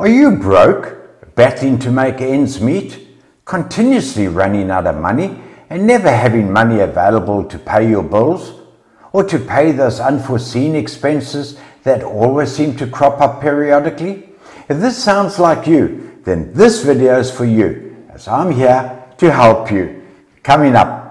Are you broke, battling to make ends meet, continuously running out of money and never having money available to pay your bills or to pay those unforeseen expenses that always seem to crop up periodically? If this sounds like you, then this video is for you, as I'm here to help you. Coming up.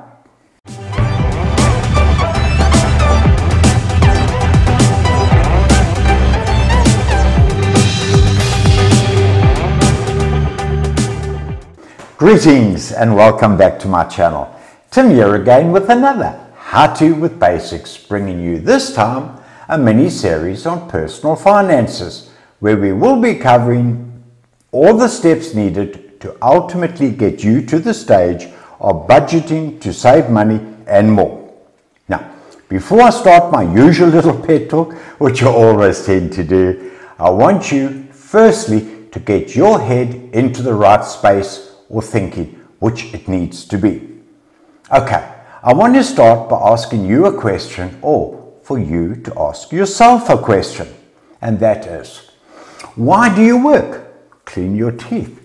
Greetings and welcome back to my channel. Tim here again with another How To With Basics, bringing you this time a mini series on personal finances, where we will be covering all the steps needed to ultimately get you to the stage of budgeting to save money and more. Now, before I start my usual little pet talk, which I always tend to do, I want you firstly to get your head into the right space or thinking, which it needs to be. Okay, I want to start by asking you a question, or for you to ask yourself a question, and that is, why do you work, clean your teeth,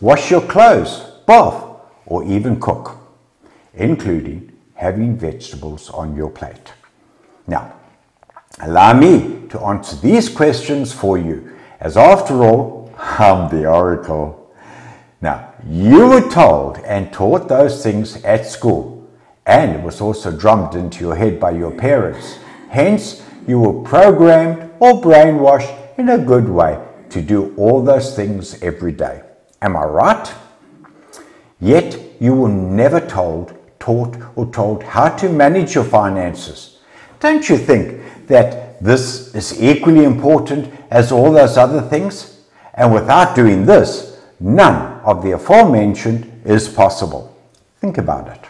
wash your clothes, bath, or even cook, including having vegetables on your plate? Now, allow me to answer these questions for you, as after all, I'm the oracle. Now, you were told and taught those things at school, and it was also drummed into your head by your parents. Hence, you were programmed or brainwashed in a good way to do all those things every day. Am I right? Yet, you were never told, taught, or told how to manage your finances. Don't you think that this is equally important as all those other things? And without doing this, none of the aforementioned is possible. Think about it.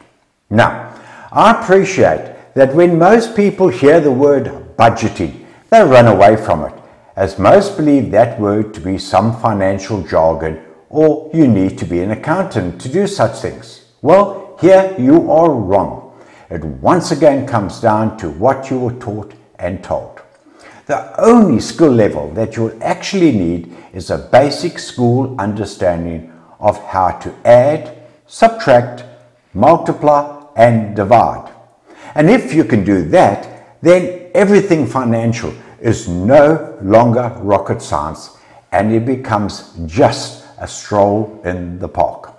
Now, I appreciate that when most people hear the word budgeting, they run away from it, as most believe that word to be some financial jargon, or you need to be an accountant to do such things. Well, here you are wrong. It once again comes down to what you were taught and told. The only skill level that you'll actually need is a basic school understanding of how to add, subtract, multiply, and divide. And if you can do that, then everything financial is no longer rocket science, and it becomes just a stroll in the park.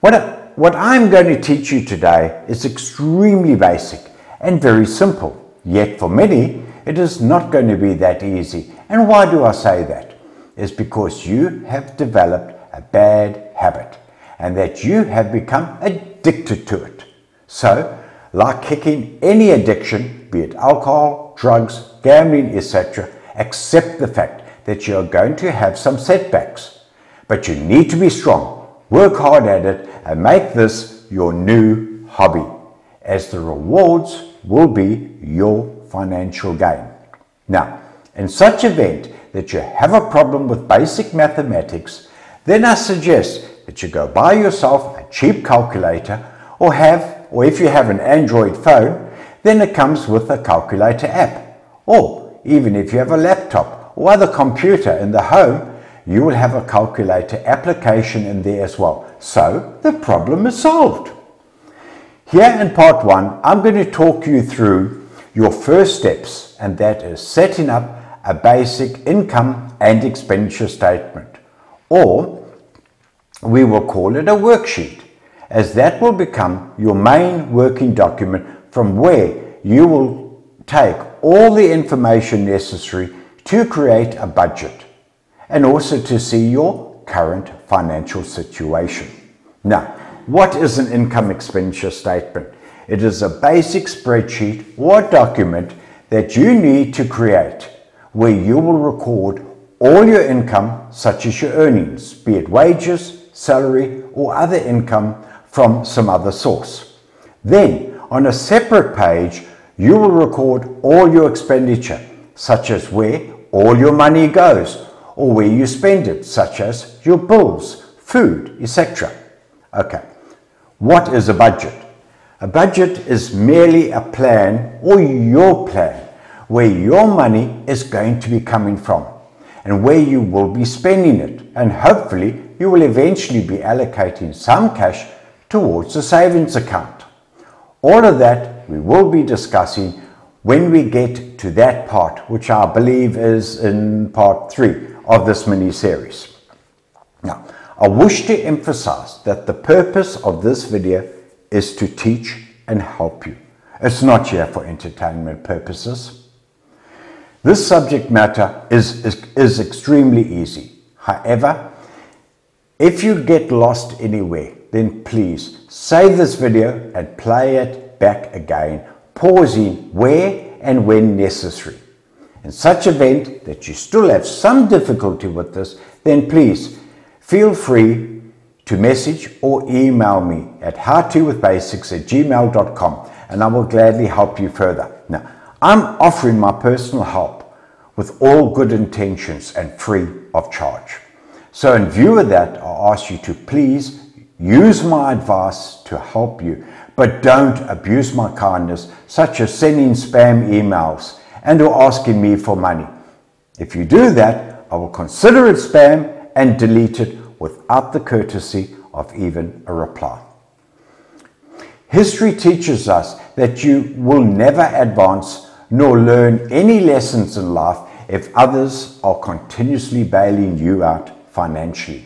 What I'm going to teach you today is extremely basic and very simple, yet for many, it is not going to be that easy. And why do I say that? It's because you have developed a bad habit and that you have become addicted to it. So, like kicking any addiction, be it alcohol, drugs, gambling, etc., accept the fact that you're going to have some setbacks. But you need to be strong, work hard at it, and make this your new hobby, as the rewards will be your financial gain. Now, in such event that you have a problem with basic mathematics, then I suggest that you go buy yourself a cheap calculator, or if you have an Android phone, then it comes with a calculator app. Or even if you have a laptop or other computer in the home, you will have a calculator application in there as well. So the problem is solved. Here in part one, I'm going to talk you through your first steps, and that is setting up a basic income and expenditure statement, or we will call it a worksheet, as that will become your main working document from where you will take all the information necessary to create a budget and also to see your current financial situation. Now, what is an income expenditure statement? It is a basic spreadsheet or document that you need to create, where you will record all your income, such as your earnings, be it wages, salary, or other income from some other source. Then, on a separate page, you will record all your expenditure, such as where all your money goes, or where you spend it, such as your bills, food, etc. Okay, what is a budget? A budget is merely a plan, or your plan, where your money is going to be coming from. and where you will be spending it, and hopefully you will eventually be allocating some cash towards the savings account. All of that we will be discussing when we get to that part, which I believe is in part 3 of this mini-series. Now, I wish to emphasize that the purpose of this video is to teach and help you. It's not here for entertainment purposes. This subject matter is extremely easy. However, if you get lost anywhere, then please save this video and play it back again, pausing where and when necessary. In such event that you still have some difficulty with this, then please feel free to message or email me at howtowithbasics@gmail.com, and I will gladly help you further. Now, I'm offering my personal help with all good intentions and free of charge. So in view of that, I ask you to please use my advice to help you, but don't abuse my kindness, such as sending spam emails and or asking me for money. If you do that, I will consider it spam and delete it without the courtesy of even a reply. History teaches us that you will never advance nor learn any lessons in life if others are continuously bailing you out financially.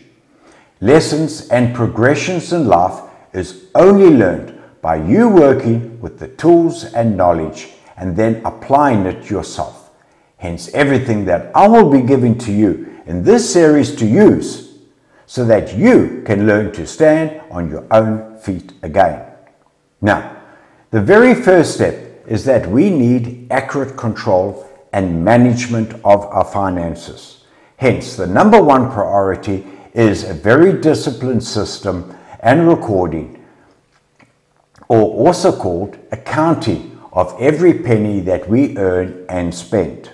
Lessons and progressions in life is only learned by you working with the tools and knowledge and then applying it yourself. Hence, everything that I will be giving to you in this series to use so that you can learn to stand on your own feet again. Now, the very first step is that we need accurate control and management of our finances. Hence, the number one priority is a very disciplined system and recording, or also called accounting, of every penny that we earn and spend.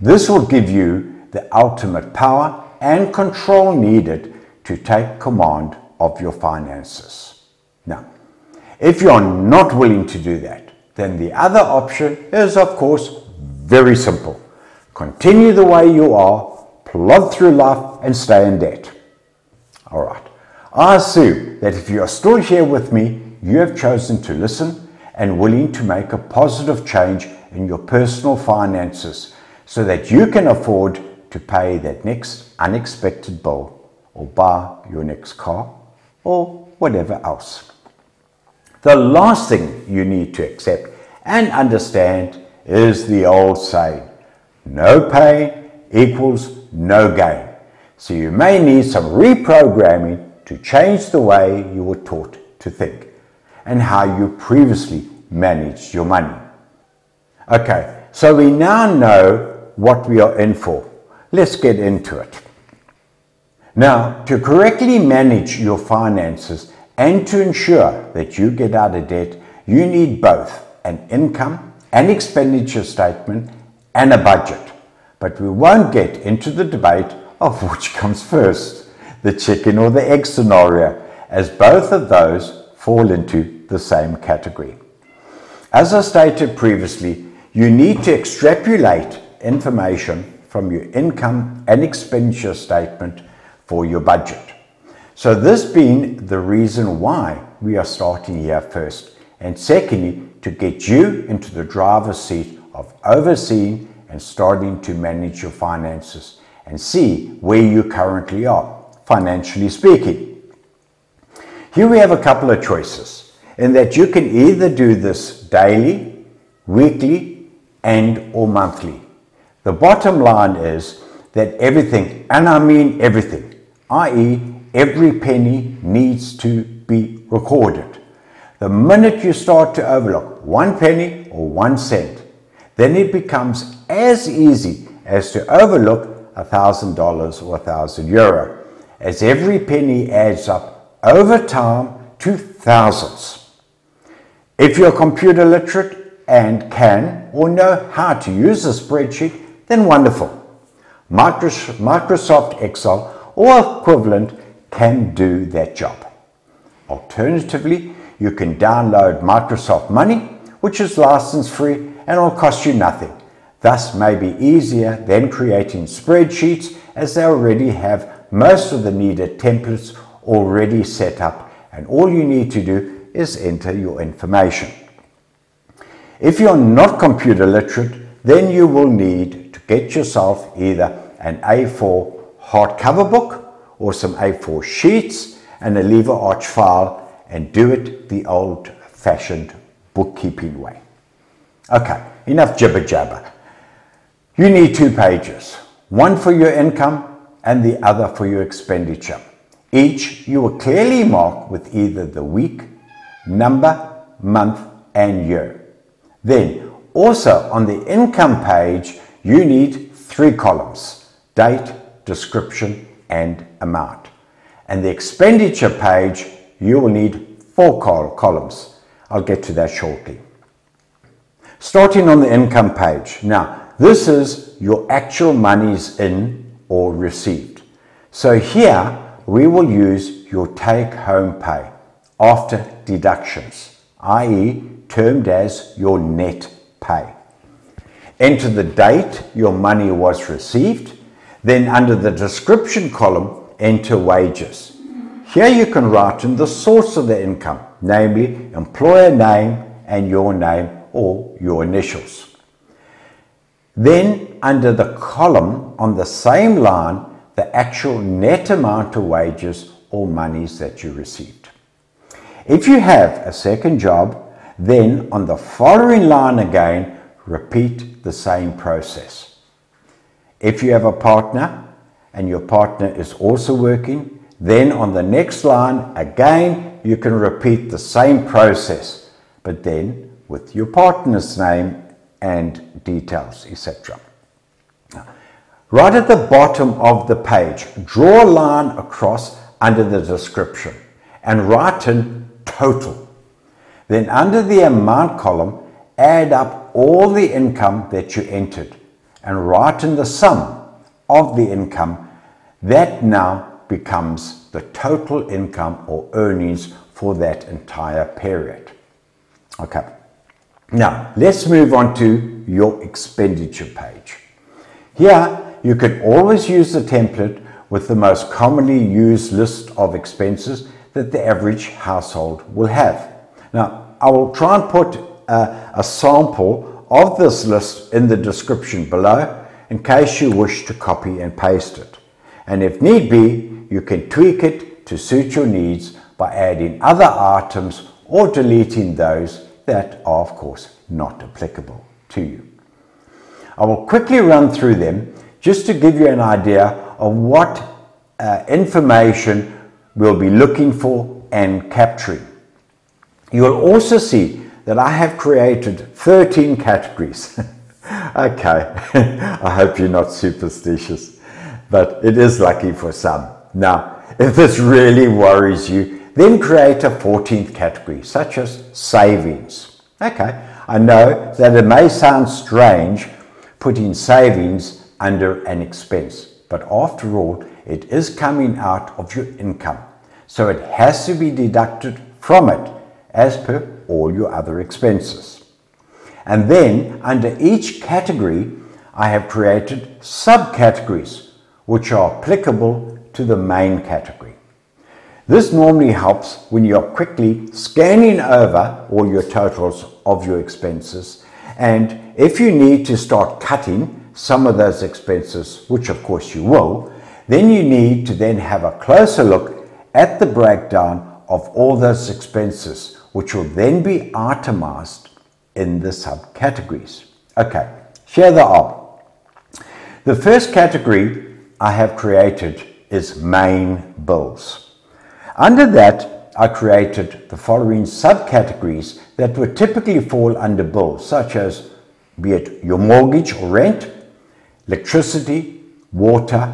This will give you the ultimate power and control needed to take command of your finances. Now, if you're not willing to do that, then the other option is, of course, very simple. Continue the way you are, plod through life, and stay in debt. All right, I assume that if you're still here with me, you have chosen to listen and willing to make a positive change in your personal finances so that you can afford to pay that next unexpected bill or buy your next car or whatever else. The last thing you need to accept and understand is the old saying, no pain equals no gain. So you may need some reprogramming to change the way you were taught to think and how you previously managed your money. Okay, so we now know what we are in for. Let's get into it. Now, to correctly manage your finances and to ensure that you get out of debt, you need both an income and expenditure statement and a budget. But we won't get into the debate of which comes first, the chicken or the egg scenario, as both of those fall into the same category. As I stated previously, you need to extrapolate information from your income and expenditure statement for your budget. So this being the reason why we are starting here first, and secondly, to get you into the driver's seat of overseeing and starting to manage your finances and see where you currently are, financially speaking. Here we have a couple of choices, in that you can either do this daily, weekly, and or monthly. The bottom line is that everything, and I mean everything, i.e. every penny, needs to be recorded. The minute you start to overlook 1 penny or 1 cent, then it becomes as easy as to overlook $1,000 or €1,000, as every penny adds up over time to thousands. If you're computer literate and can or know how to use a spreadsheet, then wonderful. Microsoft Excel or equivalent can do that job. Alternatively, you can download Microsoft Money, which is license free and will cost you nothing. Thus may be easier than creating spreadsheets, as they already have most of the needed templates already set up, and all you need to do is enter your information. If you're not computer literate, then you will need to get yourself either an A4 hardcover book or some A4 sheets and a lever arch file, and do it the old-fashioned bookkeeping way. Okay, enough jibber jabber. You need 2 pages, one for your income and the other for your expenditure. Each you will clearly mark with either the week, number, month and year. Then also on the income page you need 3 columns: date, description and amount. And the expenditure page you will need 4 columns. I'll get to that shortly. Starting on the income page. Now this is your actual monies in or received. So here we will use your take-home pay after deductions, i.e. termed as your net pay. Enter the date your money was received, then under the description column enter wages. Here you can write in the source of the income, namely employer name and your name or your initials. Then under the column on the same line, the actual net amount of wages or monies that you received. If you have a second job, then on the following line again, repeat the same process. If you have a partner and your partner is also working, then on the next line again, you can repeat the same process, but then with your partner's name and details, etc. Right at the bottom of the page, draw a line across under the description and write in total. Then under the amount column, add up all the income that you entered and write in the sum of the income. That now becomes the total income or earnings for that entire period. Okay, now let's move on to your expenditure page. Here you can always use the template with the most commonly used list of expenses that the average household will have. Now, I will try and put a sample of this list in the description below in case you wish to copy and paste it. And if need be, you can tweak it to suit your needs by adding other items or deleting those that are, of course, not applicable to you. I will quickly run through them just to give you an idea of what information we'll be looking for and capturing. You'll also see that I have created 13 categories. Okay, I hope you're not superstitious, but it is lucky for some. Now, if this really worries you, then create a 14th category, such as savings. Okay, I know that it may sound strange putting savings under an expense, but after all it is coming out of your income, so it has to be deducted from it as per all your other expenses. And then under each category I have created subcategories which are applicable to the main category. This normally helps when you're quickly scanning over all your totals of your expenses, and if you need to start cutting some of those expenses, which of course you will, then you need to then have a closer look at the breakdown of all those expenses, which will then be itemized in the subcategories. Okay, here they are. The first category I have created is main bills. Under that, I created the following subcategories that would typically fall under bills, such as be it your mortgage or rent, electricity, water,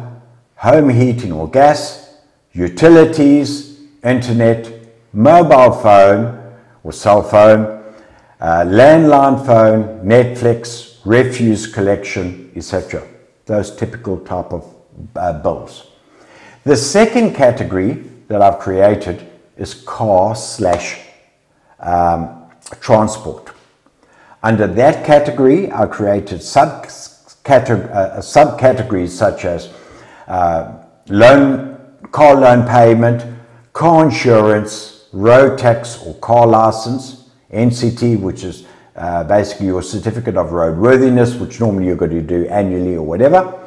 home heating or gas, utilities, internet, mobile phone or cell phone, landline phone, Netflix, refuse collection, etc. Those typical type of bills. The second category that I've created is car / transport. Under that category are created subcategories such as car loan payment, car insurance, road tax or car license, NCT, which is basically your certificate of roadworthiness, which normally you're going to do annually or whatever,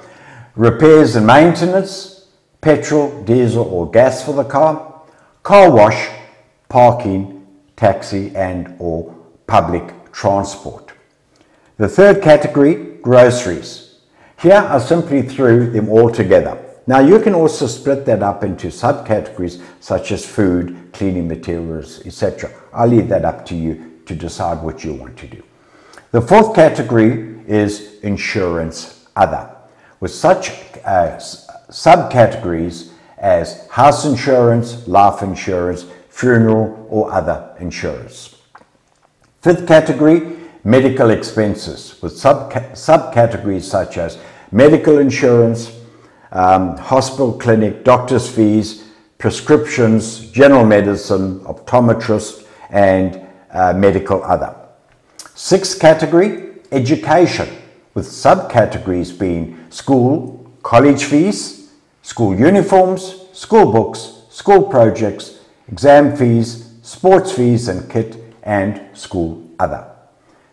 repairs and maintenance, petrol, diesel or gas for the car, car wash, parking, taxi and or public transport. The third category, groceries. Here I simply threw them all together. Now you can also split that up into subcategories such as food, cleaning materials, etc. I'll leave that up to you to decide what you want to do. The fourth category is insurance other, with such subcategories as house insurance, life insurance, funeral or other insurance. Fifth category, medical expenses, with subcategories such as medical insurance, hospital, clinic, doctor's fees, prescriptions, general medicine, optometrist and medical other. Sixth category, education, with subcategories being school, college fees, school uniforms, school books, school projects, exam fees, sports fees and kit and school other.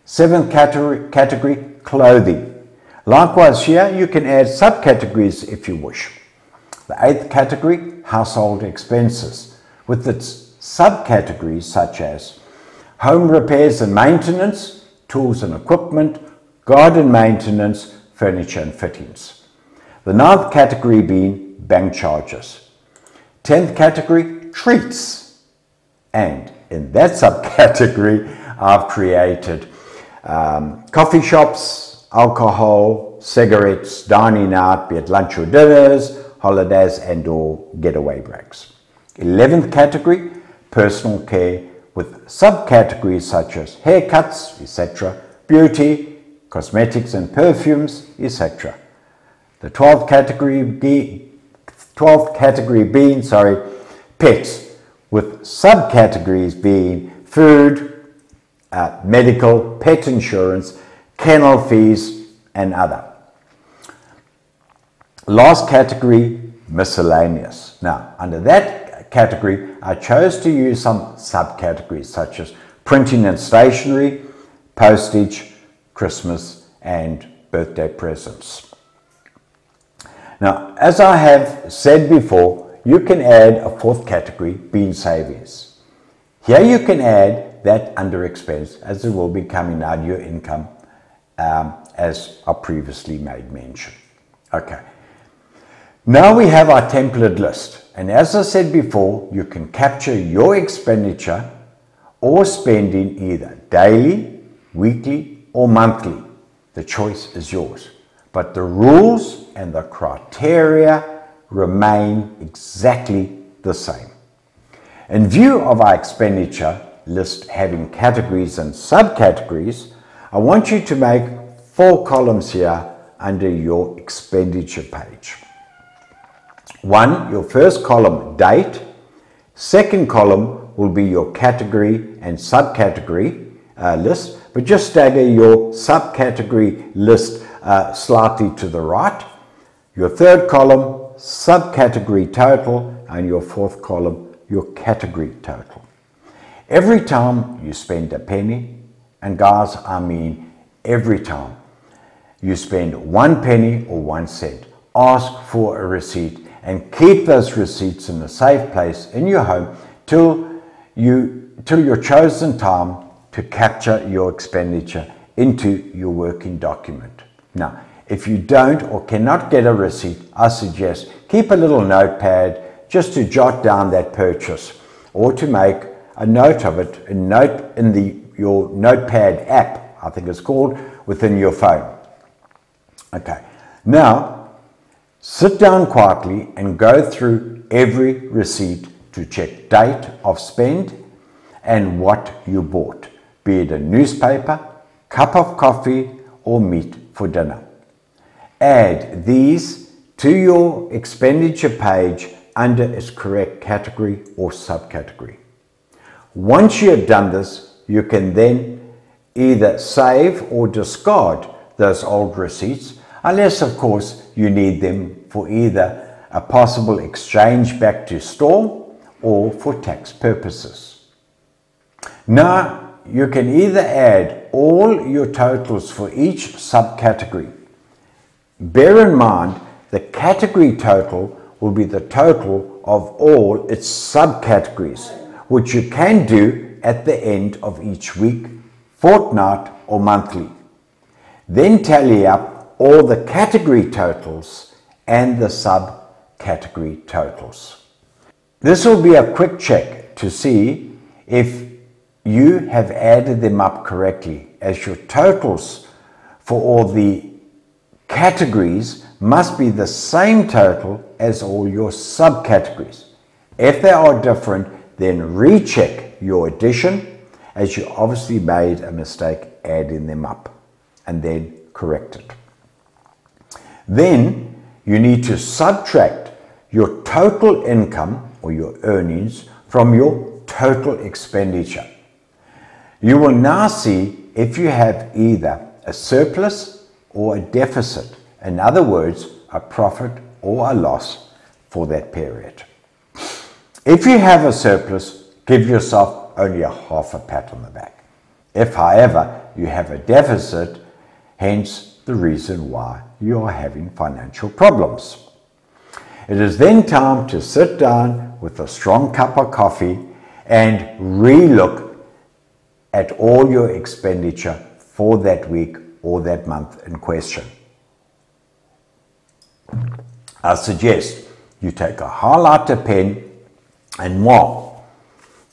Seventh category, clothing. Likewise here, you can add subcategories if you wish. The eighth category, household expenses, with its subcategories such as home repairs and maintenance, tools and equipment, garden maintenance, furniture and fittings. The ninth category being bank charges. 10th category, treats. And in that subcategory, I've created coffee shops, alcohol, cigarettes, dining out, be it lunch or dinners, holidays and or getaway breaks. 11th category, personal care, with subcategories such as haircuts, etc., beauty, cosmetics and perfumes, etc. The 12th category being, pets, with subcategories being food, medical, pet insurance, kennel fees and other. Last category, miscellaneous. Now, under that category, I chose to use some subcategories such as printing and stationery, postage, Christmas and birthday presents. Now, as I have said before, you can add a fourth category being savings. Here you can add that under expense, as it will be coming out of your income, as I previously made mention. Okay, now we have our template list, and as I said before, you can capture your expenditure or spending either daily, weekly or monthly. The choice is yours, but the rules and the criteria remain exactly the same. In view of our expenditure list having categories and subcategories, I want you to make 4 columns here under your expenditure page. 1, your first column, date. Second column will be your category and subcategory list, but just stagger your subcategory list slightly to the right. Your third column, subcategory total, and your fourth column, your category total. Every time you spend a penny, and guys, I mean every time you spend 1 penny or 1 cent, ask for a receipt and keep those receipts in a safe place in your home till your chosen time to capture your expenditure into your working document. Now, if you don't or cannot get a receipt, I suggest keep a little notepad just to jot down that purchase or to make a note of it, a note in your notepad app, I think it's called, within your phone. Okay, now sit down quietly and go through every receipt to check date of spend and what you bought, be it a newspaper, cup of coffee or meat for dinner. Add these to your expenditure page under its correct category or subcategory. Once you have done this, you can then Either save or discard those old receipts, unless of course you need them for either a possible exchange back to store or for tax purposes. Now you can either add all your totals for each subcategory. Bear in mind the category total will be the total of all its subcategories, which you can do at the end of each week, fortnight or monthly. Then tally up all the category totals and the subcategory totals. This will be a quick check to see if you have added them up correctly, as your totals for all the categories must be the same total as all your subcategories. If they are different, then recheck your addition, as you obviously made a mistake adding them up, and then correct it. Then you need to subtract your total income or your earnings from your total expenditure. You will now see if you have either a surplus or a deficit, in other words, a profit or a loss for that period. If you have a surplus, give yourself only a half a pat on the back. If, however, you have a deficit, hence the reason why you are having financial problems. It is then time to sit down with a strong cup of coffee and relook at all your expenditure for that week or that month in question. I suggest you take a highlighter pen and mark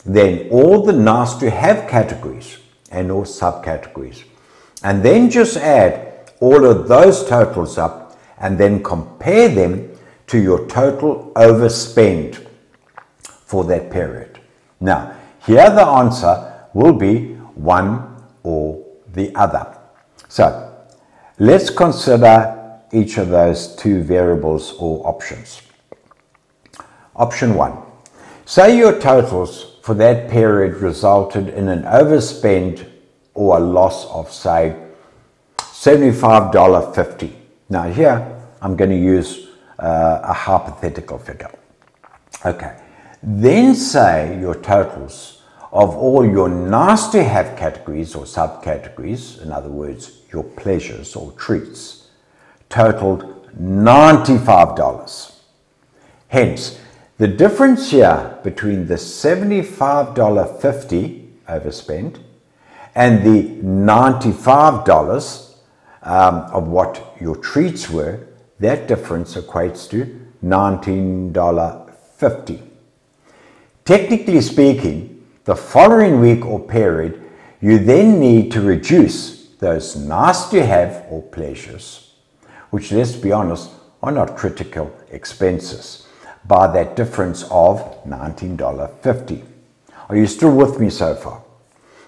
then all the nice to have categories and all subcategories, and then just add all of those totals up and then compare them to your total overspend for that period. Now here the answer will be one or the other. So let's consider each of those two variables or options. Option one, say your totals for that period resulted in an overspend or a loss of, say, $75.50. Now here I'm going to use a hypothetical figure. Okay, then say your totals of all your nice to have categories or subcategories, in other words your pleasures or treats, totaled $95. Hence the difference here between the $75.50 overspend and the $95 of what your treats were, that difference equates to $19.50. Technically speaking, the following week or period, you then need to reduce those nice to have or pleasures, which, let's be honest, are not critical expenses, by that difference of $19.50. Are you still with me so far?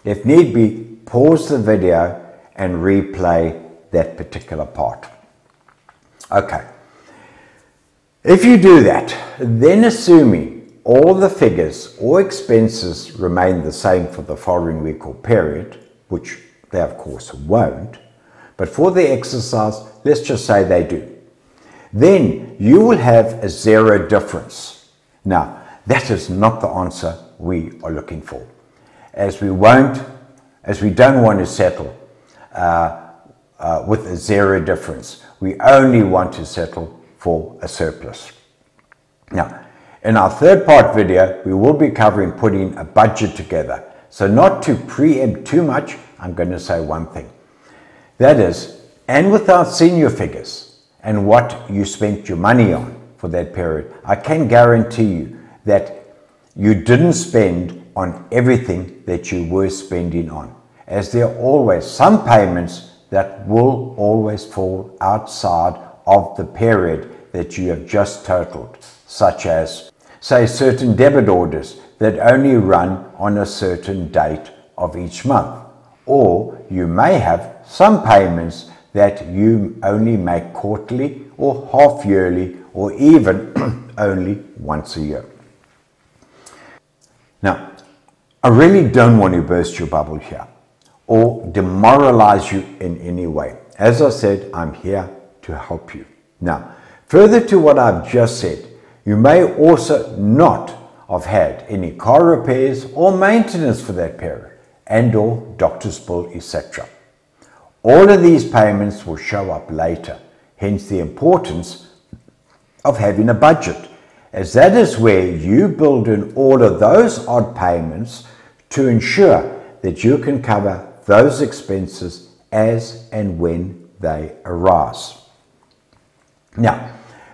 If need be, pause the video and replay that particular part. Okay, if you do that, then assuming all the figures or expenses remain the same for the following week or period, which they of course won't, but for the exercise, let's just say they do, then you will have a zero difference. Now, that is not the answer we are looking for, as we don't want to settle with a zero difference. We only want to settle for a surplus. Now, in our third part video, we will be covering putting a budget together. So not to preempt too much, I'm going to say one thing. That is, and without seeing your figures and what you spent your money on for that period, I can guarantee you that you didn't spend on everything that you were spending on, as there are always some payments that will always fall outside of the period that you have just totaled, such as, say, certain debit orders that only run on a certain date of each month, or you may have some payments that you only make quarterly or half yearly or even only once a year. Now, I really don't want to burst your bubble here or demoralize you in any way. As I said, I'm here to help you. Now, further to what I've just said, you may also not have had any car repairs or maintenance for that period, and or doctor's bill, etc. All of these payments will show up later, hence the importance of having a budget, as that is where you build in all of those odd payments to ensure that you can cover those expenses as and when they arise. Now,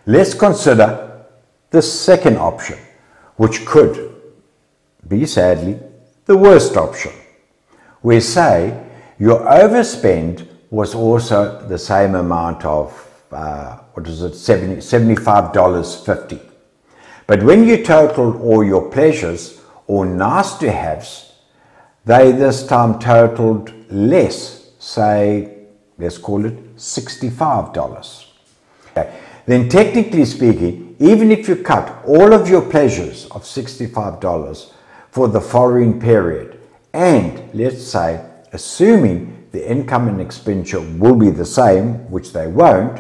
let's consider the second option, which could be, sadly, the worst option, where, say, your overspend was also the same amount of $75.50. But when you total all your pleasures or nice-to-haves, they this time totaled less, say, let's call it $65. Okay. Then technically speaking, even if you cut all of your pleasures of $65 for the following period, and let's say, assuming the income and expenditure will be the same, which they won't,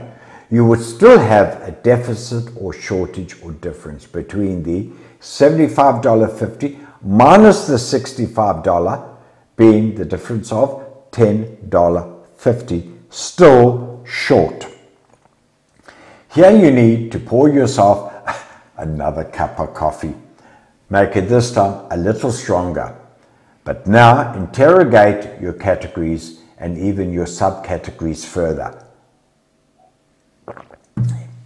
you would still have a deficit or shortage or difference between the $75.50 minus the $65, being the difference of $10.50, still short. Here you need to pour yourself another cup of coffee. Make it this time a little stronger. But now interrogate your categories and even your subcategories further.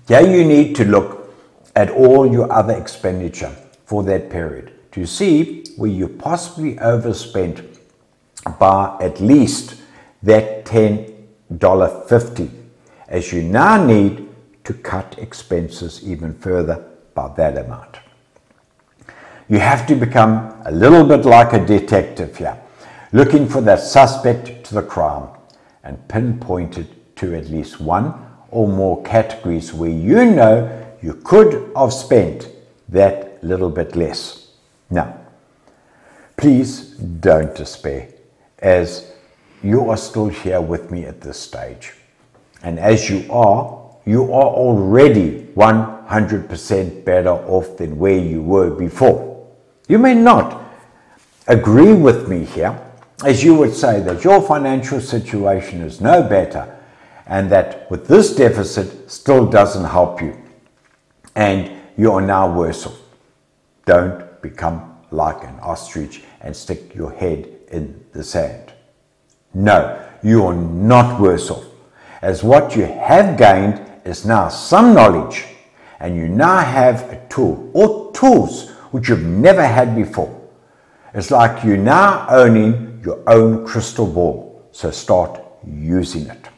Here you need to look at all your other expenditure for that period to see where you possibly overspent by at least that $10.50, as you now need to cut expenses even further by that amount. You have to become a little bit like a detective here, looking for that suspect to the crime and pinpoint it to at least one or more categories where you know you could have spent that little bit less. Now, please don't despair, as you are still here with me at this stage. And as you are already 100% better off than where you were before. You may not agree with me here, as you would say that your financial situation is no better, and that with this deficit still doesn't help you, and you are now worse off. Don't become like an ostrich and stick your head in the sand. No, you are not worse off, as what you have gained is now some knowledge, and you now have a tool or tools which you've never had before. It's like you're now owning your own crystal ball, so start using it.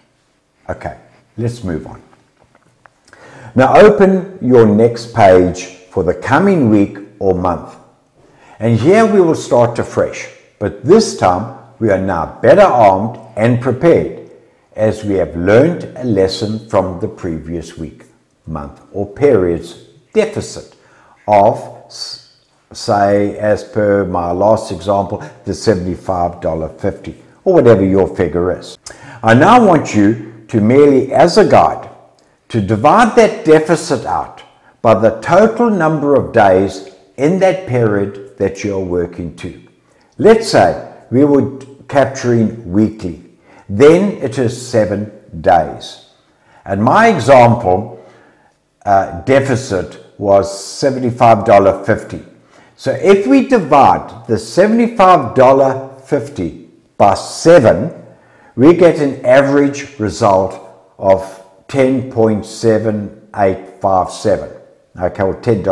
Okay, let's move on. Now open your next page for the coming week or month. And here we will start afresh, but this time we are now better armed and prepared, as we have learned a lesson from the previous week, month or period's deficit of, say, as per my last example, the $75.50 or whatever your figure is. I now want you to merely, as a guide, to divide that deficit out by the total number of days in that period that you're working to. Let's say we were capturing weekly, then it is 7 days. And my example deficit was $75.50. So if we divide the $75.50 by 7, we get an average result of $10.7857, okay, or $10,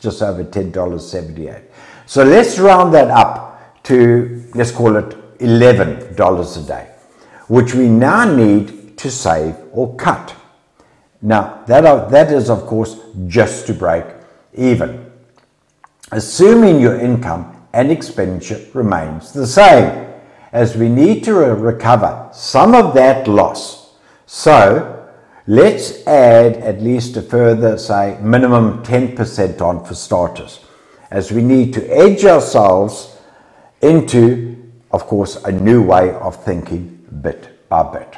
just over $10.78. So let's round that up to, let's call it $11 a day, which we now need to save or cut. Now, that is, of course, just to break even, assuming your income and expenditure remains the same, as we need to recover some of that loss. So let's add at least a further, say, minimum 10% on for starters, as we need to edge ourselves into of course, a new way of thinking bit by bit.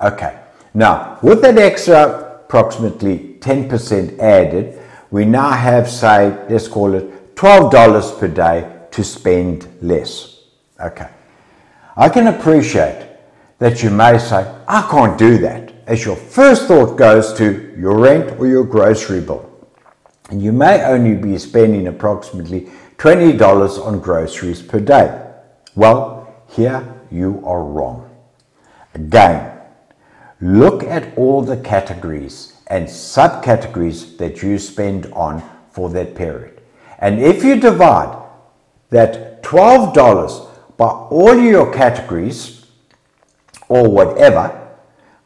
Okay, now with that extra approximately 10% added, we now have, say, let's call it $12 per day to spend less. Okay, I can appreciate that you may say, I can't do that, as your first thought goes to your rent or your grocery bill. And you may only be spending approximately $20 on groceries per day. Well, here you are wrong. Again, look at all the categories and subcategories that you spend on for that period. And if you divide that $12 by all your categories or whatever,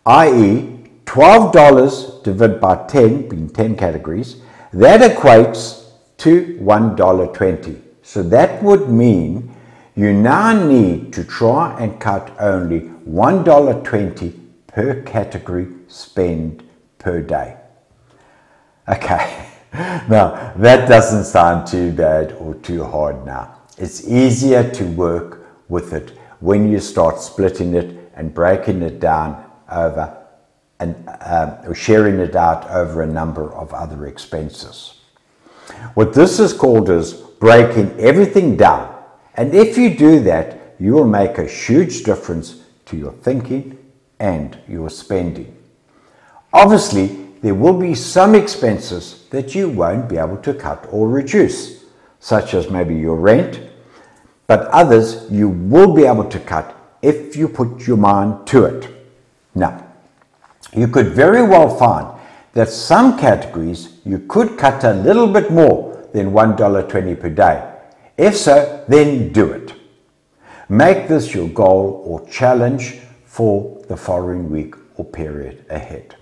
i.e. $12 divided by 10, being 10 categories, that equates to $1.20. So that would mean you now need to try and cut only $1.20 per category spend per day. Okay, now that doesn't sound too bad or too hard now. It's easier to work with it when you start splitting it and breaking it down over and or sharing it out over a number of other expenses. What this is called is breaking everything down. And if you do that, you will make a huge difference to your thinking and your spending. Obviously, there will be some expenses that you won't be able to cut or reduce, such as maybe your rent, but others you will be able to cut if you put your mind to it. Now, you could very well find that some categories you could cut a little bit more than $1.20 per day. If so, then do it. Make this your goal or challenge for the following week or period ahead.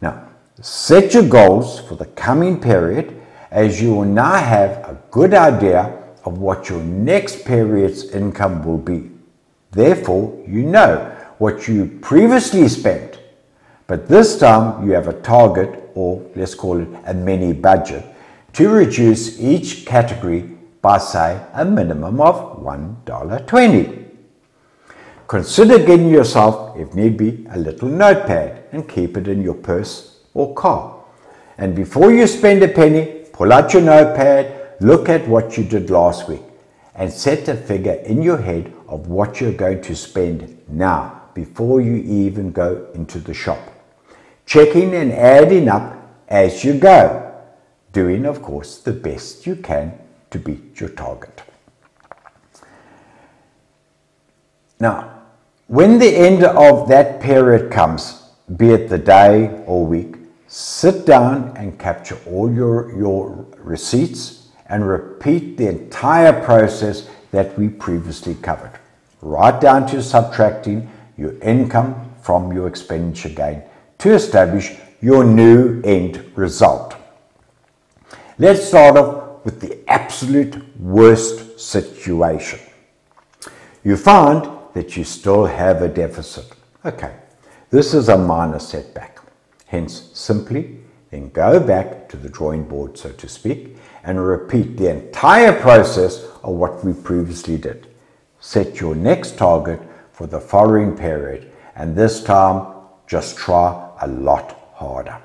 Now, set your goals for the coming period, as you will now have a good idea of what your next period's income will be. Therefore, you know what you previously spent, but this time you have a target, or let's call it a mini budget, to reduce each category by, say, a minimum of $1.20. Consider getting yourself, if need be, a little notepad and keep it in your purse or car. And before you spend a penny, pull out your notepad, look at what you did last week, and set a figure in your head of what you're going to spend now, before you even go into the shop, checking and adding up as you go, doing of course the best you can to beat your target. Now, when the end of that period comes, be it the day or week, sit down and capture all your receipts and repeat the entire process that we previously covered, right down to subtracting your income from your expenditure gain to establish your new end result. Let's start off with the absolute worst situation. You find that you still have a deficit. Okay, this is a minor setback. Hence, simply then go back to the drawing board, so to speak, and repeat the entire process of what we previously did. Set your next target for the following period, and this time just try a lot harder.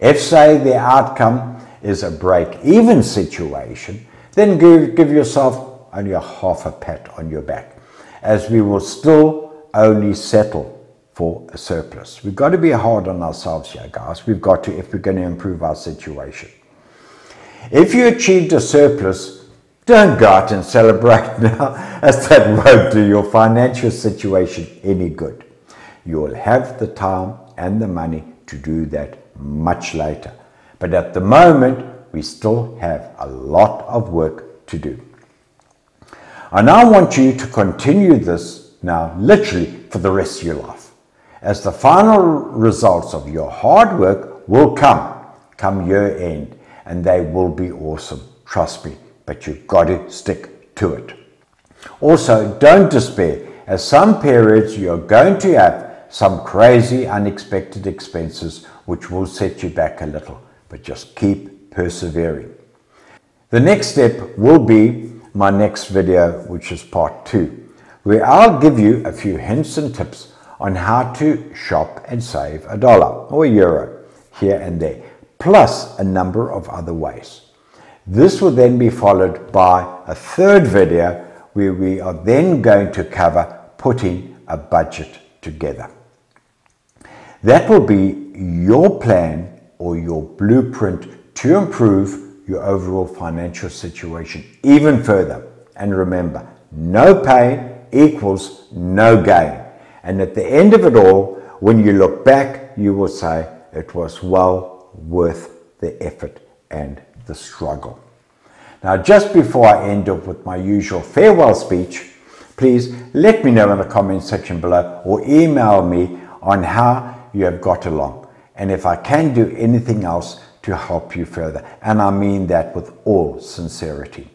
If, say, the outcome is a break-even situation, then give yourself only a half a pat on your back, as we will still only settle for a surplus. We've got to be hard on ourselves here, guys. We've got to, if we're going to improve our situation. If you achieved a surplus, don't go out and celebrate now, as that won't do your financial situation any good. You'll have the time and the money to do that much later. But at the moment, we still have a lot of work to do. And I want you to continue this now, literally, for the rest of your life, as the final results of your hard work will come year end, and they will be awesome, trust me. But you've got to stick to it. Also, don't despair, as some periods you're going to have some crazy unexpected expenses which will set you back a little, but just keep persevering. The next step will be my next video, which is part 2, where I'll give you a few hints and tips on how to shop and save $1 or €1 here and there, plus a number of other ways. This will then be followed by a third video where we are then going to cover putting a budget together. That will be your plan or your blueprint to improve your overall financial situation even further. And remember, no pain equals no gain. And at the end of it all, when you look back, you will say it was well worth the effort and the struggle. Now, just before I end up with my usual farewell speech, please let me know in the comment section below or email me on how you have got along and if I can do anything else to help you further. And I mean that with all sincerity.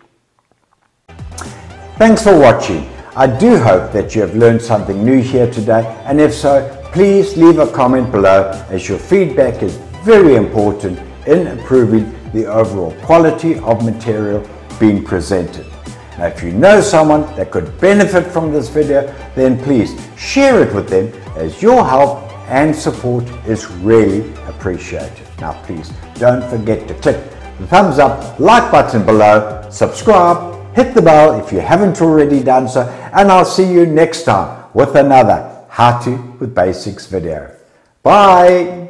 Thanks for watching. I do hope that you have learned something new here today, and if so, please leave a comment below, as your feedback is very important in improving the overall quality of material being presented. Now, if you know someone that could benefit from this video, then please share it with them, as your help and support is really appreciated. Now, please don't forget to click the thumbs up, like button below, subscribe, hit the bell if you haven't already done so, and I'll see you next time with another How To With Basics video. Bye.